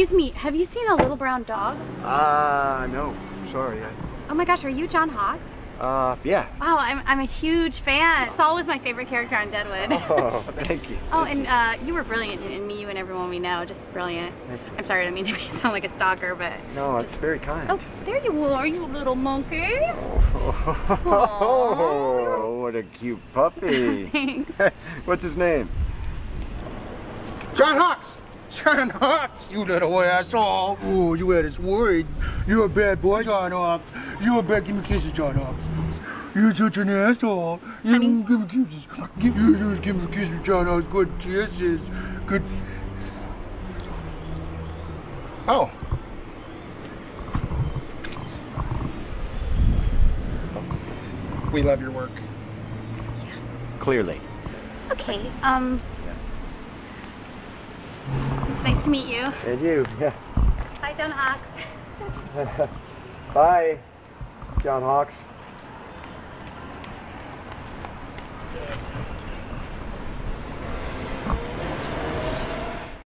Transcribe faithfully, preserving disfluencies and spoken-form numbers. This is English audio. Excuse me, have you seen a little brown dog? Ah, uh, no. Sorry. I... Oh my gosh, are you John Hawkes? Uh, yeah. Wow, I'm, I'm a huge fan. Saul was my favorite character on Deadwood. Oh, thank you. Oh, thank and you. Uh, you were brilliant in Me, You, and Everyone We Know. Just brilliant. I'm sorry, I don't mean to sound like a stalker, but... No, just... it's very kind. Oh, there you are, you little monkey. Oh, oh what a cute puppy. Thanks. What's his name? John Hawkes. John Hawkes, you little asshole. Oh, you had us worried. You're a bad boy, John Hawkes. You're a bad, give me kisses, John Hawkes. You're such an asshole. You I mean, give me kisses. Give, you just give me kisses, John Hawkes. Good kisses. Good. Oh. We love your work. Yeah. Clearly. Okay, um. It's nice to meet you. And you, yeah. Hi, John Hawkes. Hi, John Hawkes.